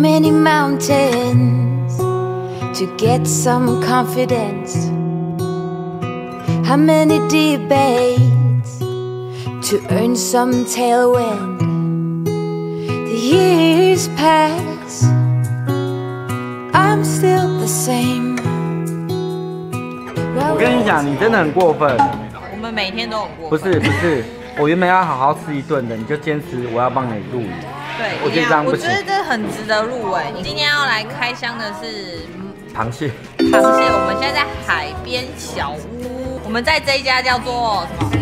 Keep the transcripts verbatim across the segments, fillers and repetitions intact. many mountains to get some confidence? How many debates to earn some tailwind? The years pass, I'm still the same. 我跟你讲，你真的很过分。我们每天都很过分。不是不是，我原本要好好吃一顿的，你就坚持我要帮你录影。对，我觉得这样不行。我觉得这很值得入围。你今天要来开箱的是螃蟹。螃蟹，我们现在在海边小屋，我们在这一家叫做什么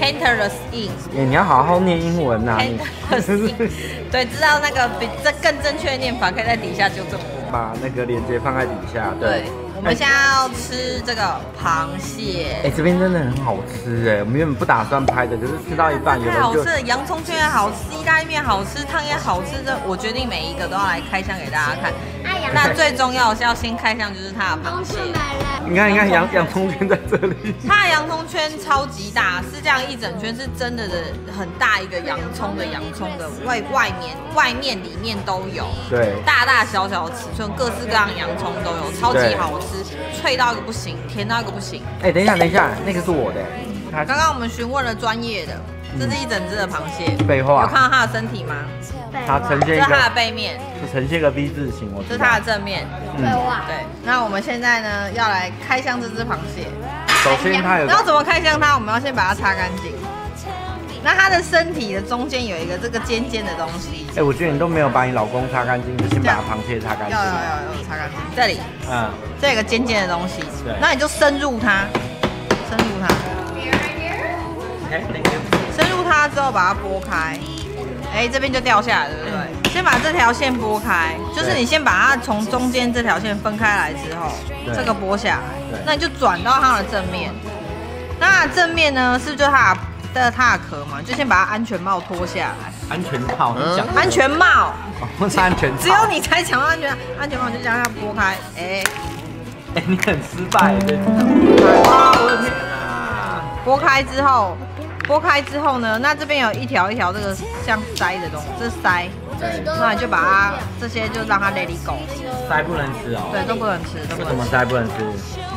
？Cantor's Inn。哎，你要好好念英文呐、啊。Cantor's Inn。对，知道那个比这更正确的念法，可以在底下纠正我。把那个链接放在底下。对。对 我们现在要吃这个螃蟹，哎、欸，这边真的很好吃哎！我们原本不打算拍的，可是吃到一半有人就好吃，洋葱圈也好吃，意大利面好吃，汤也好吃，这我决定每一个都要来开箱给大家看。那最重要是要先开箱就是它的螃蟹。你看，你看洋洋葱圈在这里，它的洋葱圈超级大，是这样一整圈，是真的的很大一个洋葱的洋葱的外外面外面里面都有，对，大大小小的尺寸，各式各样的洋葱都有，超级好吃。 脆到一个不行，甜到一个不行。哎、欸，等一下，等一下，那个是我的、欸。刚刚我们询问了专业的，这是一整只的螃蟹。废话、嗯。有看到它的身体吗？它呈现一个。这是它的背面。是呈现一个 V 字形，我。这是它的正面。废话、嗯。对。那我们现在呢，要来开箱这只螃蟹。首先它有。那要怎么开箱它？我们要先把它擦干净。 那它的身体的中间有一个这个尖尖的东西。哎、欸，我觉得你都没有把你老公擦干净，你先把螃蟹擦干净。有有有有擦干净。这里，嗯，这有个尖尖的东西。对。那你就深入它，深入它。哎，深入它之后把它拨开。哎、欸，这边就掉下来，对不对？嗯、先把这条线拨开，就是你先把它从中间这条线分开来之后，这个拨下来，那你就转到它的正面。那正面呢，是不是就它的？ 这它的壳嘛，就先把它安全帽脱下来。安全套，你讲安全帽，不是安全套，只有你才讲安全安全帽，就将它拨开。哎，哎，你很失败，对不对？我的天啊！拨开之后，拨开之后呢，那这边有一条一条这个像塞的东西，这塞，那你就把它这些就让它 let it go。塞不能吃哦。对，都不能吃，都不能吃。为什么塞不能吃？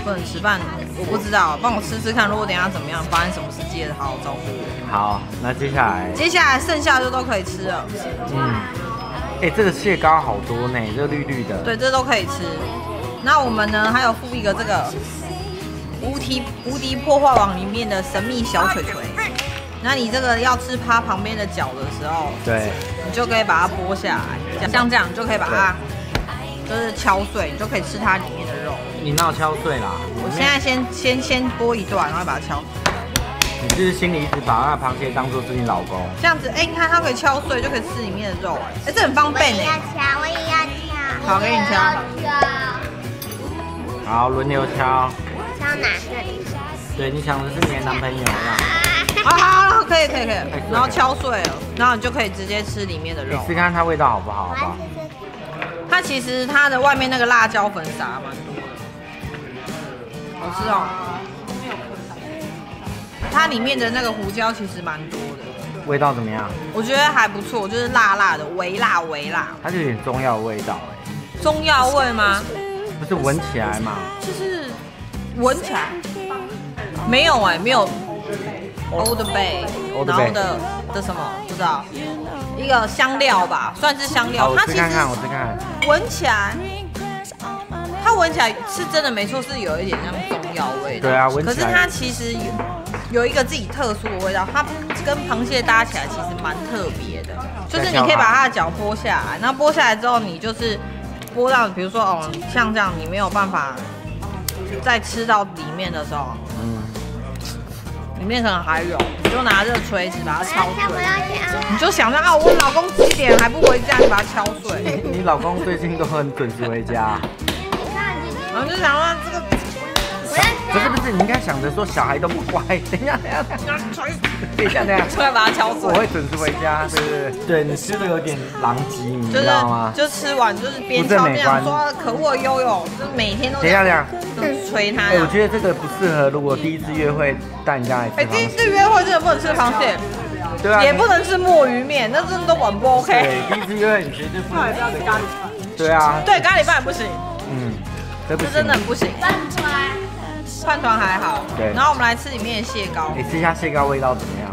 不能吃饭。 我不知道，帮我吃吃看。如果等一下怎么样，发生什么事，记得好好照顾我。好，那接下来，接下来剩下的就都可以吃了。嗯，哎、欸，这个蟹膏好多呢，这绿绿的。对，这都可以吃。那我们呢，还有附一个这个无敌无敌破坏网里面的神秘小錘錘。那你这个要吃趴旁边的脚的时候，对，你就可以把它剥下来，像这样你就可以把它就是敲碎，你就可以吃它里面的肉。 你闹敲碎啦！我现在先先先剥一段，然后把它敲。你就是心里一直把那螃蟹当做是你老公。这样子，哎、欸，你看它可以敲碎，就可以吃里面的肉，哎、欸，这很方便哎。我也要敲，好，给你敲。好，轮流敲。敲哪个？对，你想的是你的男朋友啦。啊，好，好，可以，可以，可以。欸、然后敲碎了，然后你就可以直接吃里面的肉。你试看它味道好不好？好不好？它其实它的外面那个辣椒粉撒蛮多的。 好吃哦，它里面的那个胡椒其实蛮多的，味道怎么样？我觉得还不错，就是辣辣的，微辣微辣，它就有点中药味道哎。中药味吗？不是闻起来嘛？就是闻起来没有哎，没有 Old Bay， 然后的的什么不知道，一个香料吧，算是香料。它其实看看我再看看，闻起来。 它闻起来是真的没错，是有一点像中药味的。对啊，可是它其实有有一个自己特殊的味道，它跟螃蟹搭起来其实蛮特别的。就是你可以把它的脚剥下来，那剥下来之后，你就是剥到，比如说哦，像这样，你没有办法再吃到里面的时候，嗯，里面可能还有，你就拿这个锤子把它敲碎。你就想象啊，我老公几点还不回家，你把它敲碎。你老公最近都很准时回家。我就想说这个，不是不是，你应该想着说小孩都不乖。等一下，等一下，等一下，等一下，出来把它敲碎。我会准时回家，对对对。对你吃的有点狼藉，你知道吗？就吃完就是边敲边说可恶悠悠，就每天都。等一下，等一下，捶它。我觉得这个不适合，如果第一次约会带人家来吃。哎，第一次约会真的不能吃螃蟹。对啊，也不能吃墨鱼面，那真的都很不 OK。对，第一次约会你绝对不能。不要吃咖喱饭。对啊。对，咖喱饭也不行。嗯，这真的很不行。饭团，饭团还好。对。然后我们来吃里面的蟹膏。你吃一下蟹膏味道怎么样？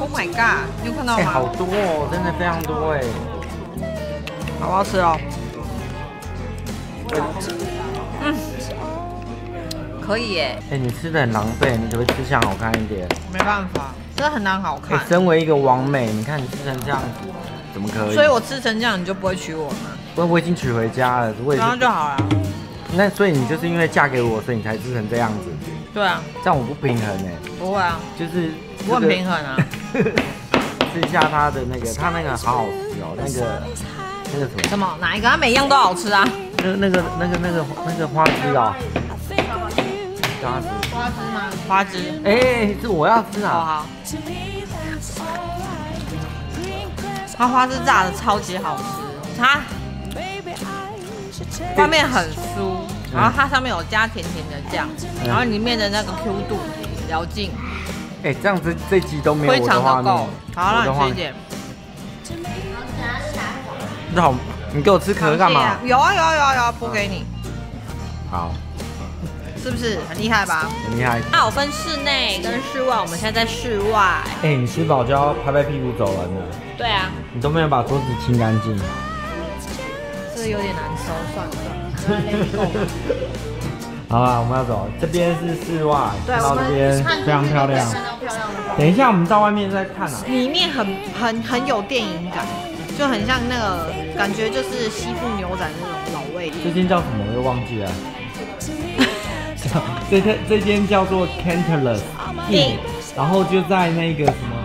Oh my god！ 你有看到吗？哎、欸，好多哦，真的非常多哎，好不好吃哦？嗯，可以耶。哎、欸，你吃的很狼狈，你可不可以吃相好看一点？没办法，真的很难好看。欸、身为一个网美，你看你吃成这样子，怎么可以？所以我吃成这样，你就不会娶我吗？我我已经娶回家了，我也然后就好了。那所以你就是因为嫁给我，所以你才吃成这样子。对啊，这样我不平衡哎。不会啊，就是。 我很平衡啊！吃一下它的那个，它那个好好吃哦，那个那个什么？什么？哪一个？它每一样都好吃啊！那那个那个那个那个花枝啊！花枝？花枝吗？花枝。哎，这我要吃啊！好好。它花枝炸的超级好吃，它外面很酥，然后它上面有加甜甜的酱，然后里面的那个 Q 度咬劲。 哎、欸，这样子这集都没有我的画面，好，让你吃一点。那好，你给我吃壳干嘛、啊？有啊有啊有啊有啊，剥给你。好，是不是很厉害吧？很厉害。那、啊、我分室内跟室外，我们现在在室外。哎、欸，你吃饱就要拍拍屁股走人了。对啊。你都没有把桌子清干净。这有点难收，算了。好啦，我们要走。这边是室外，看到这边非常漂亮。等一下，我们到外面再看啊。里面很很很有电影感，就很像那个感觉，就是西部牛仔那种老味。这间叫什么？我又忘记了。这这这间叫做 Canterless Inn， 然后就在那个什么，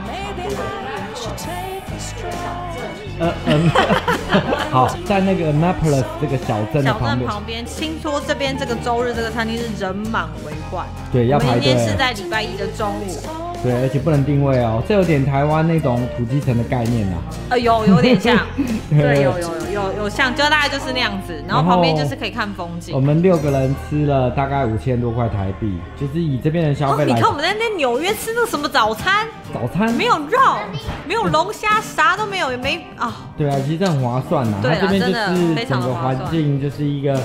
呃嗯。好，在那个 Annapolis 这个小镇的旁边。旁边，听说这边这个周日这个餐厅是人满为患。对，要排队。今天是在礼拜一的中午。对，而且不能定位哦，这有点台湾那种土鸡城的概念啊。呃，有有点像。对，有有有有像，就大概就是那样子。然后旁边就是可以看风景。我们六个人吃了大概五千多块台币，就是以这边的消费来。你看我们在那纽约吃那什么早餐？早餐没有肉，没有龙虾，啥都没有，也没啊。对啊，其实很划算呐。 对，这边就是整个环境就是一个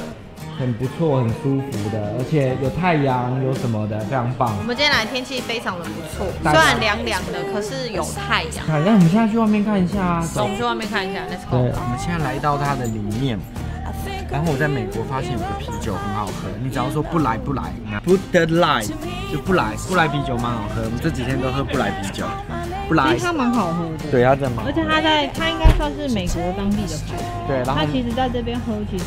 很不错、很舒服的，而且有太阳，有什么的，非常棒。我们今天来天气非常的不错，虽然凉凉的，可是有太阳。好，那我们现在去外面看一下啊！走，我们去外面看一下 ，Let's go。对，我们现在来到它的里面。然后我在美国发现有个啤酒很好喝，你只要说不来不来，不得来就不来，不来啤酒蛮好喝。我们这几天都喝不来啤酒。 不来，它蛮好喝的。对，它真蛮。而且它在，它应该算是美国当地的牌子。对，然后它其实在这边喝，其实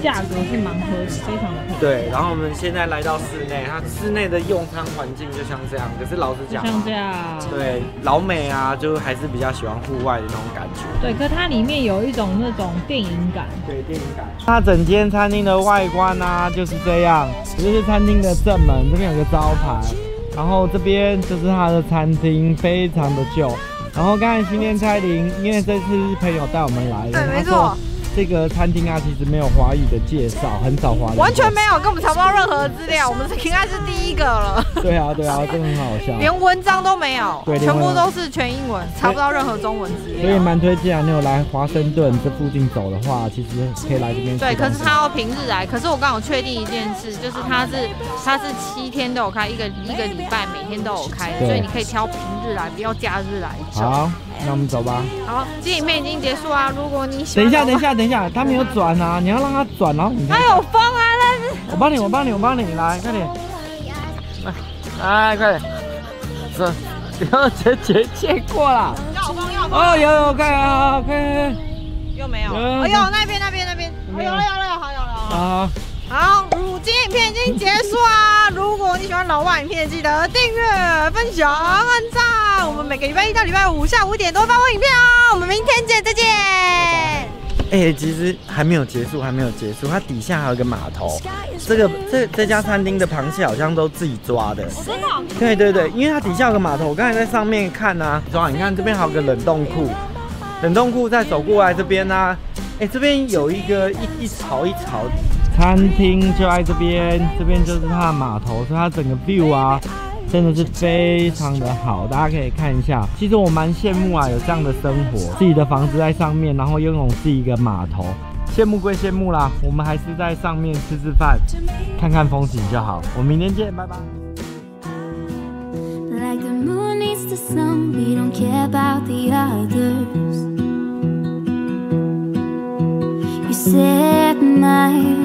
价格是蛮合理，非常的便宜。对，然后我们现在来到室内，它室内的用餐环境就像这样。可是老实讲，像这样。对，老美啊，就还是比较喜欢户外的那种感觉。对，可是它里面有一种那种电影感。对，电影感。它整间餐厅的外观啊，就是这样。这就是餐厅的正门，这边有个招牌。 然后这边就是它的餐厅，非常的旧。然后刚才新店蔡玲，因为这次是朋友带我们来的，没错。这个餐厅啊，其实没有华语的介绍，很少华语，完全没有，跟我们查不到任何资料。我们应该是第一个了。对啊，对啊，真的很好笑，连文章都没有，全部都是全英文，查不到任何中文资料。所以蛮推荐啊，你有来华盛顿这附近走的话，其实可以来这边。对，可是他要平日来，可是我刚好确定一件事，就是他是他是七天都有开，一个一个礼拜每天都有开，所以你可以挑平日来，不要假日来。好。 那我们走吧。好，这影片已经结束啊。如果你喜欢……等一下，等一下，等一下，它没有转啊！你要让它转，然后你……它有风啊！但是……我帮你，我帮你，我帮你，来，快点，来，快点，走，不要直接切过了。要风，要风。哦，有有，快啊，快！又没有。哎呦，那边，那边，那边，有了，有了，好，有了。好。好，如今影片已经结束啊！如果你喜欢老外影片，记得订阅、分享、按赞。 我们每个礼拜一到礼拜五下午五点多发布影片哦，我们明天见，再见。哎、欸，其实还没有结束，还没有结束，它底下还有一个码头。这个这这家餐厅的螃蟹好像都自己抓的。我真的？对对对，因为它底下有个码头，我刚才在上面看啊，抓，你看这边还有个冷冻库，冷冻库再走过来这边啊，哎、欸，这边有一个一一槽一槽餐厅就在这边，这边就是它的码头，所以它整个 view 啊。真的是非常的好，大家可以看一下。其实我蛮羡慕啊，有这样的生活，自己的房子在上面，然后拥有自己一个码头。羡慕归羡慕啦，我们还是在上面吃吃饭，看看风景就好。我们明天见，拜拜。 Like the moon needs the sun, we don't care about the others. You said night.